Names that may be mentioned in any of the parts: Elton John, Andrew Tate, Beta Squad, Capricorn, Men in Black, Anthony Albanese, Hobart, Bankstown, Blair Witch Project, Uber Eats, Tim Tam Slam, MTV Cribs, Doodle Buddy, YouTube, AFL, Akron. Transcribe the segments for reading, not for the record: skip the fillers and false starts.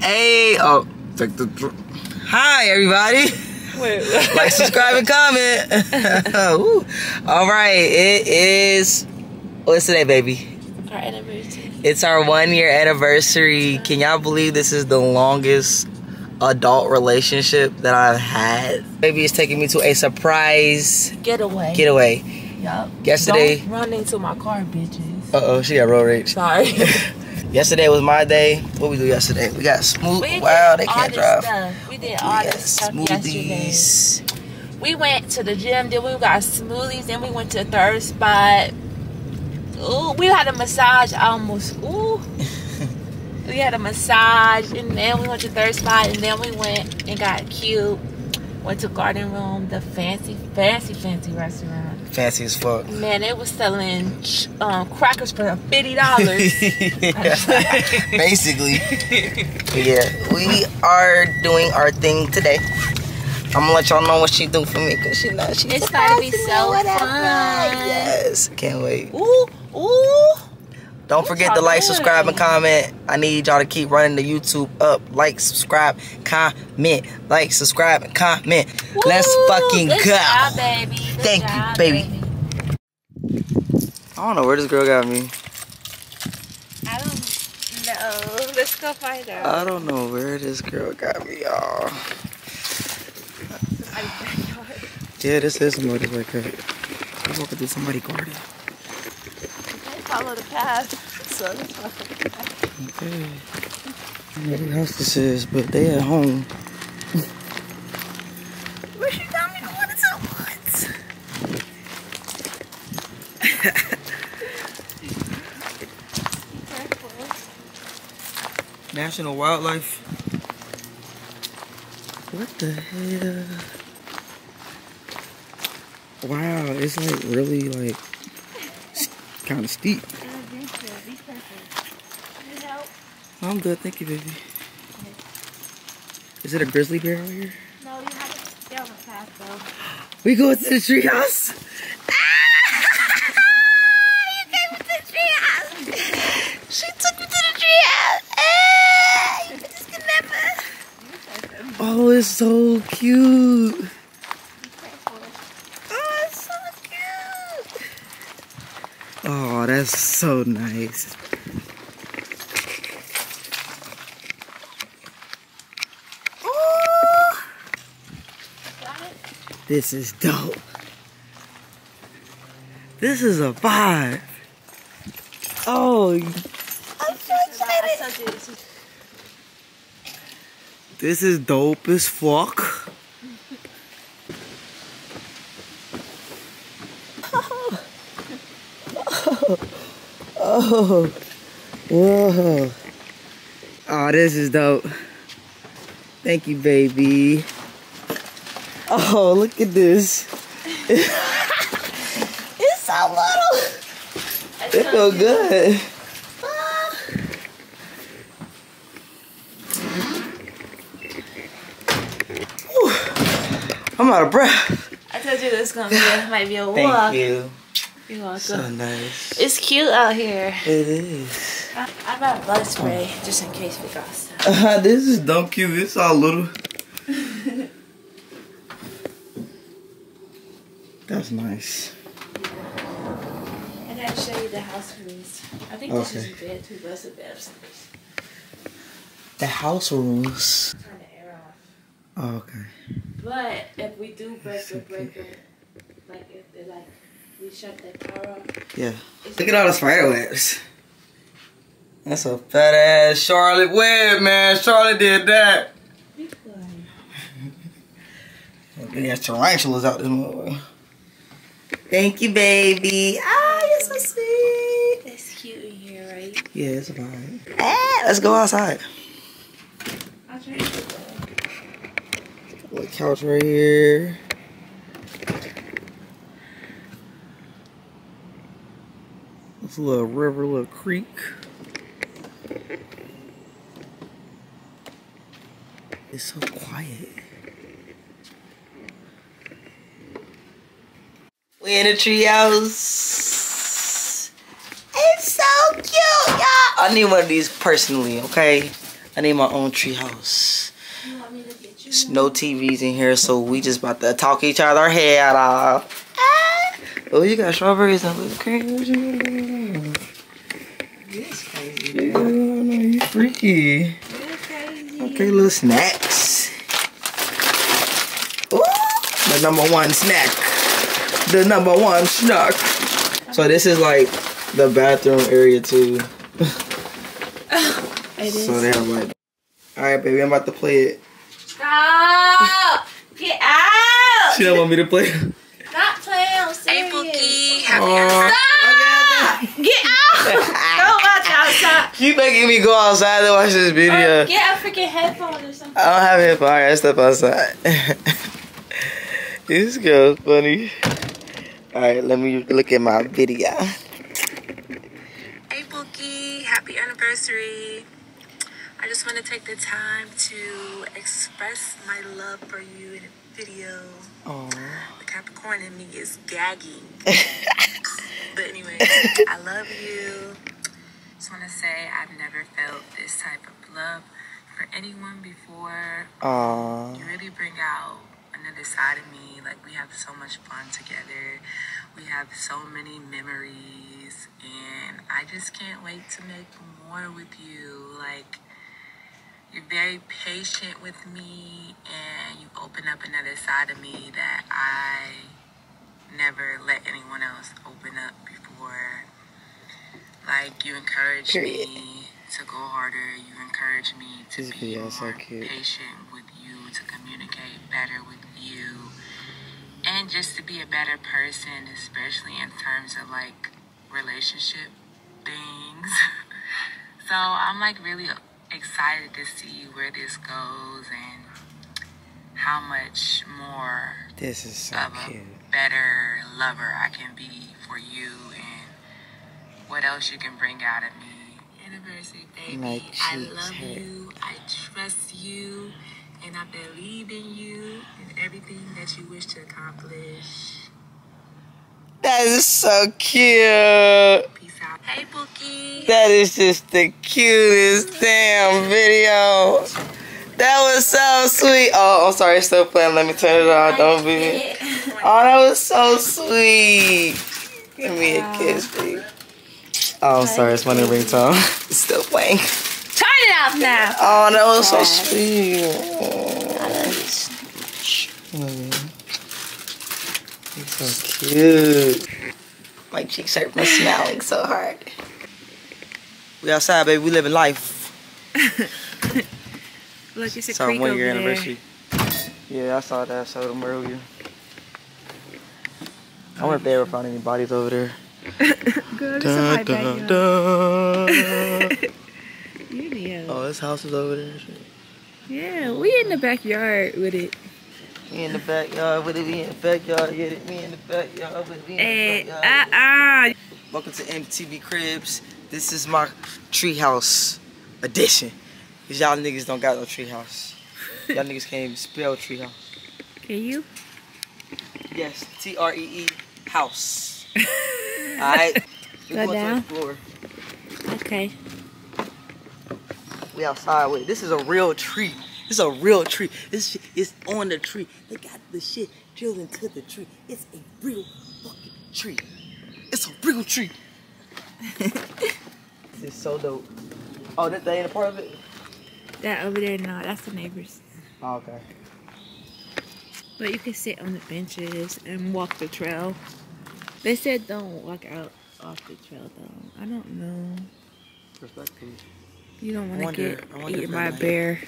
Hey, oh, take the. Hi, everybody. Wait. Like, subscribe, and comment. All right, it is. What's today, baby? Our anniversary. It's our 1 year anniversary. Can y'all believe this is the longest adult relationship that I've had? Baby is taking me to a surprise getaway. Yup. Yesterday. Don't run into my car, bitches. Uh-oh, she got road rage. Sorry. Yesterday was my day. What we do yesterday? We got smooth. Wow, they can't drive. We did all this stuff yesterday. We went to the gym. Then we got smoothies. Then we went to a third spot. Ooh, we had a massage almost. Ooh. We had a massage, and then we went to third spot, and then we went and got cute. Went to Garden Room, the fancy restaurant. Fancy as fuck. Man, it was selling crackers for $50. Basically. Yeah, we are doing our thing today. I'm gonna let y'all know what she do for me, cause she knows she's. It's gonna be so fun. Yes, can't wait. Ooh. Don't forget to like, subscribe, and comment. I need y'all to keep running the YouTube up. Like, subscribe, comment. Like, subscribe, and comment. Woo, let's fucking go. Job, baby. Thank you, baby. I don't know where this girl got me. I don't know. Let's go find out. I don't know where this girl got me, y'all. Yeah, this is somebody like that. I'm walking through somebody's garden. Follow the path. So let's follow the path. Okay. I don't know what house this is, but they at home. Where she got me going into the woods. National Wildlife. What the hell? Wow, it's like really like kind of steep. I'm good, thank you, baby. Is it a grizzly bear out here? No, you have to stay on the path, though. We go to the treehouse. You came to the treehouse. She took me to the treehouse. You can just kidnap. Oh, it's so cute. Oh, that's so nice. Oh, this is dope. This is a vibe. Oh, I'm so excited. This is dope as fuck. Oh, whoa. Oh, this is dope. Thank you, baby. Oh, look at this. It's so little. It feels good. I'm out of breath. I told you this gonna be might be a walk. Thank you. You're welcome. So nice. It's cute out here. It is. I bought blood spray just in case we got stuff. This is dumb cute. It's all little. That's nice. And I'll show you the house rules. I think this is a bed too, but it's a bed upstairs. The house rules. Turn the air off. Oh, okay. But if we do break the breaker, like if they like. We shut the power off. Yeah. Look at all the spider webs. That's a fat ass Charlotte web, man. Charlotte did that. Be quiet. Big ass tarantulas out this motherfucker. Thank you, baby. Ah, you're so sweet. It's cute in here, right? Yeah, it's about it. Ah, let's go outside. I'll try to go. Little couch right here. It's a little river, little creek. It's so quiet. We in a treehouse. It's so cute, y'all. I need one of these personally, okay? I need my own tree house. You want me to get you? There's no TVs in here, so we just about to talk each other head off. Ah. Oh, you got strawberries and whipped cream. What you doing? This crazy. Yeah, no, you freaky. Crazy. Okay, little snacks. Ooh, the number one snack. The number one snack. So this is like the bathroom area too. It is. So they have like. All right, baby, I'm about to play it. Stop! Get out! She don't want me to play. Not play. I'm serious. Hey, Pookie. Happy Stop! Okay. Get out! Don't watch outside. You making me go outside to watch this video? Get a freaking headphone or something. I don't have headphones. All right, I step outside. This girl's funny. All right, let me look at my video. Hey, Pookie. Happy anniversary. I just want to take the time to express my love for you in a video. Aww. The Capricorn in me is gagging. But anyway, I love you. Just want to say I've never felt this type of love for anyone before. Aww. You really bring out another side of me. Like, we have so much fun together. We have so many memories. And I just can't wait to make more with you. Like, you're very patient with me, and you open up another side of me that I never let anyone else open up before. Like, you encourage me to go harder. You encourage me to be more patient with you, to communicate better with you, and just to be a better person, especially in terms of, like, relationship things. So I'm, like, really excited to see where this goes and how much more this is so of a better lover I can be for you and what else you can bring out of me. Anniversary, baby. I love you. I trust you. And I believe in you and everything that you wish to accomplish. That is so cute. Hey, Pookie. That is just the cutest damn video. That was so sweet. Oh, I'm sorry, it's still playing. Let me turn it off. Don't be me. Oh, that was so sweet. Give me a kiss, baby. Oh, I'm sorry, it's my new ringtone. It's still playing. Turn it off now. Oh, that was so sweet. Oh. It's so cute. My cheeks hurt from smiling so hard. We outside, baby. We living life. Look, it's a creek over there. Anniversary. Yeah, I saw that. I saw them earlier. I wonder if they ever found any bodies over there. Good. Da, da, da. Oh, this house is over there. Yeah, we in the backyard with it. We in the backyard with it, we in the backyard, get it, we in the backyard with it, we in the backyard. Welcome to MTV Cribs. This is my treehouse edition. Cause y'all niggas don't got no treehouse. Y'all niggas can't even spell treehouse. Can you? Yes, T-R-E-E house. Alright. Go down. Okay. We outside with it. This is a real tree. It's a real tree. This shit is on the tree. They got the shit drilled into the tree. It's a real fucking tree. It's a real tree. This is so dope. Oh, that ain't a part of it? That over there, no. That's the neighbors. Oh, okay. But you can sit on the benches and walk the trail. They said don't walk out off the trail, though. I don't know. Respectfully. You don't want to get eaten by a bear.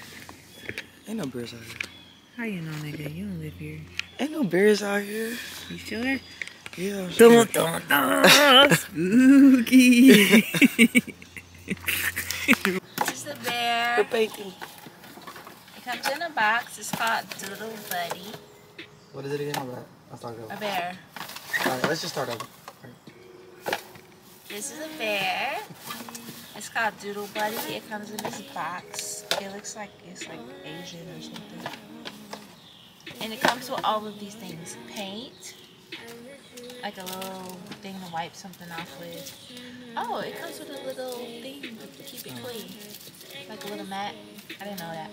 Ain't no bears out here. How you know, nigga? You don't live here. Ain't no bears out here. You sure? Yeah, I'm sure. Dun, dun, dun. Spooky. It's a bear. We're baking. It comes in a box. It's called Doodle Buddy. What is it again? I'll start over. A bear. All right, let's just start over. Right. This is a bear. It's called Doodle Buddy. It comes in this box. It looks like it's like Asian or something. And it comes with all of these things. Paint. Like a little thing to wipe something off with. Oh, it comes with a little thing to keep it clean. Like a little mat. I didn't know that.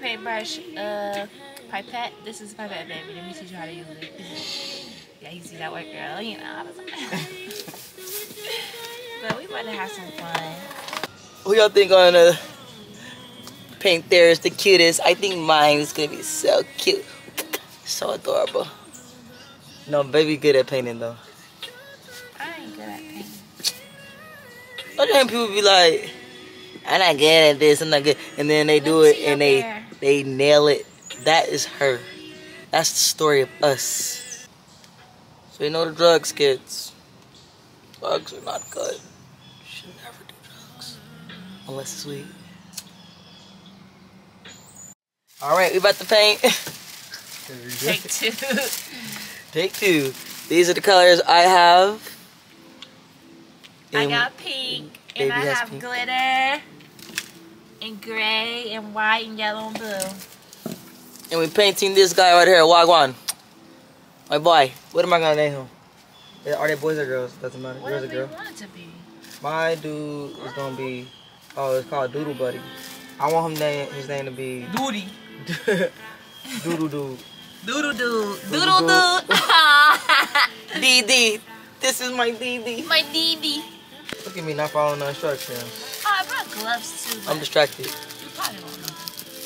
Paintbrush, pipette. This is my bad, baby. Let me teach you how to use it. Yeah, you see that work, girl. You know. But we about to have some fun. Who y'all think on the paint there is the cutest? I think mine is gonna be so cute, so adorable. No, baby, good at painting though. I ain't good at painting. Sometimes people be like, I'm not good at this, I'm not good, and then they do it and they nail it. That is her. That's the story of us. So you know the drugs, kids. Drugs are not good. You should never do drugs unless it's weed. All right, we about to paint. Take two. Take two. These are the colors I have. I got pink, and I have pink. Glitter, and gray, and white, and yellow, and blue. And we're painting this guy right here, Wagwan. My boy. What am I going to name him? Are they boys or girls? Doesn't matter. What do you want to be? My dude is going to be, oh, it's called Doodle Buddy. I want him his name to be... Doody. Doodle Dude. Doodle Dude. Doodle Dude. DD. This is my DD. My DD. Look at me not following the instructions. Oh, I brought gloves too. I'm distracted. You probably don't know.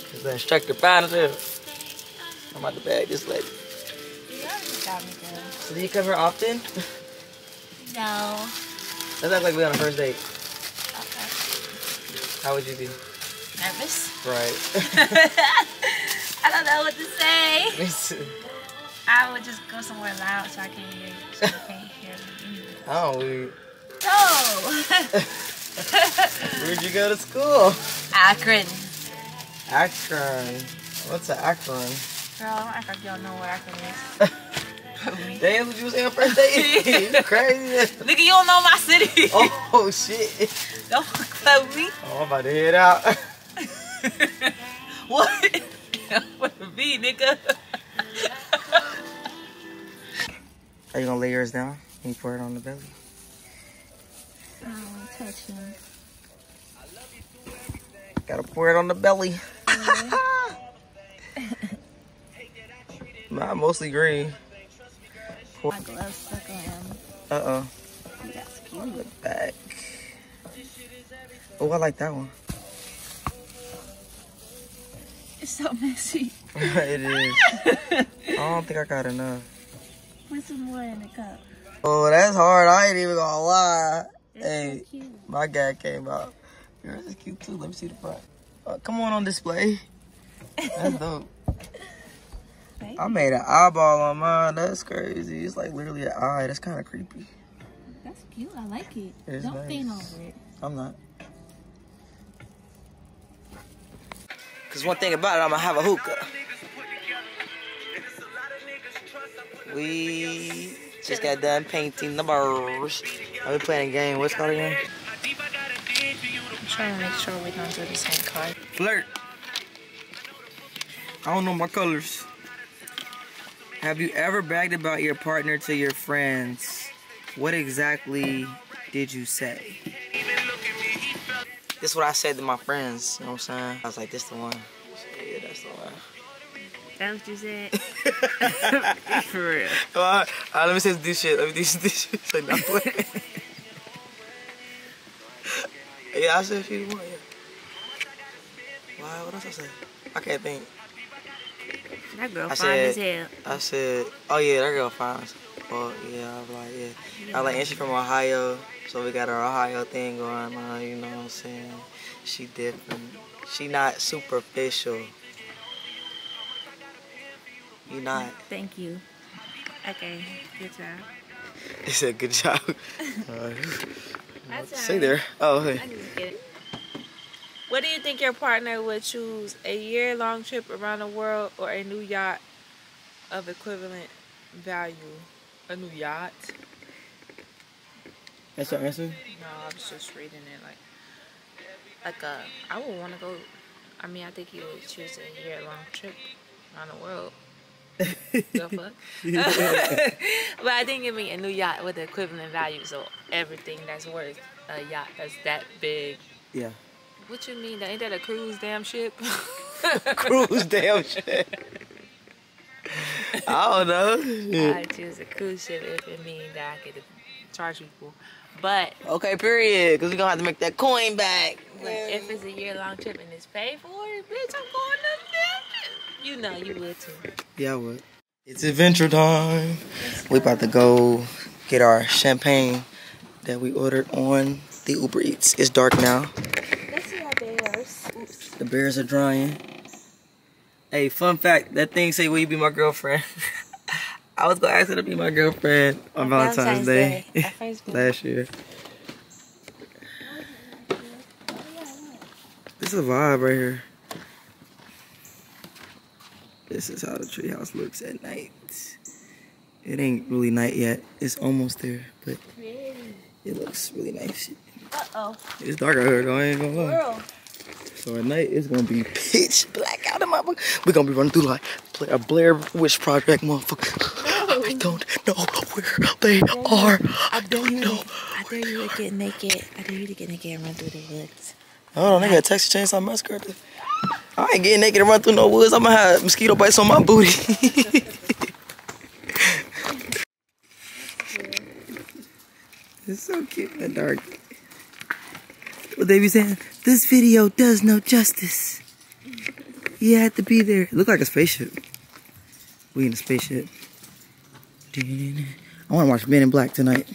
Because the instructor found us here. I'm about to bag this lady. You already got me, girl. So do you come here often? No. Let's act like we're on a first date. Okay. How would you be? Nervous. Right. I don't know what to say. I would just go somewhere loud so I can hear you. So I can't hear you. Oh, weird. Oh! Where'd you go to school? Akron. Akron. What's an Akron? Girl, I don't act like y'all know where Akron is. Damn, what you was saying first date? You crazy. Nigga, you don't know my city. Oh, shit. Don't fuck with me. Oh, I'm about to head out. What? What to be, nigga? Are you gonna lay yours down and you pour it on the belly? Oh, touch me. Gotta pour it on the belly. Nah, mostly green. My gloves stuck on him. Uh-oh. Look back. Oh, I like that one. It's so messy. It is. I don't think I got enough. Put some more in the cup. Oh, that's hard. I ain't even gonna lie. It's hey, so cute. My guy came out. Yours is cute too. Let me see the front. Oh, come on display. That's dope. Right? I made an eyeball on mine. That's crazy. It's like literally an eye. That's kind of creepy. That's cute. I like it. It's Don't nice. Paint over it. I'm not. Because one thing about it, I'm gonna have a hookah. We just got done painting the bars. Are we playing a game? What's called again? I'm trying to make sure we don't do the same color. Flirt. I don't know my colors. Have you ever bragged about your partner to your friends? What exactly did you say? This is what I said to my friends. You know what I'm saying? I was like, this the one. So, yeah, that's the one. That's what you said. For real. Alright, let me say some this shit. Let me do some this shit. So not playing. Yeah, I said if you want, yeah. Why? What else I said? I can't think. That girl fine as hell. I said, oh yeah, that girl fine. Well, yeah, I was like, yeah. I was like, and she from Ohio, so we got our Ohio thing going on, you know what I'm saying? She different. She not superficial. You not. Thank you. Okay, good job. He said, "Good job." Say there. Oh, hey. I didn't get it. What do you think your partner would choose? A year-long trip around the world or a new yacht of equivalent value? A new yacht. That's your answer? No, I'm just reading it like I would want to go. I mean, I think you would choose a year-long trip around the world. The fuck? But I think it'd be a new yacht with the equivalent value, so everything that's worth a yacht that's that big. Yeah. What you mean? Ain't that a cruise damn ship? Cruise damn ship. I don't know. I choose a cruise ship if it means that I could charge people. But okay, period. Because we're gonna have to make that coin back. Like, if it's a year-long trip and it's paid for, bitch, I'm going to. You know, you would too. Yeah, I would. It's adventure time. We about to go get our champagne that we ordered on the Uber Eats. It's dark now. Let's see our bears. Oops. The bears are drying. Hey, fun fact, that thing say, will you be my girlfriend? I was gonna ask her to be my girlfriend on Valentine's Day. Last year. This is a vibe right here. This is how the treehouse looks at night. It ain't really night yet. It's almost there, but it looks really nice. Uh-oh. It's dark out here, though. I ain't gonna lie. Girl. So at night, it's gonna be pitch black out of my book. We're gonna be running through like a Blair Witch Project, motherfucker. No. I don't know where they are. I don't know. I dare you to get naked. I dare you to get naked and run through the woods. Hold on, nigga, Texas Chainsaw Massacre. I ain't getting naked and run through no woods. I'm gonna have mosquito bites on my booty. It's so cute in the dark. What they be saying? This video does no justice. You had to be there. It looked like a spaceship. We in a spaceship. I want to watch Men in Black tonight.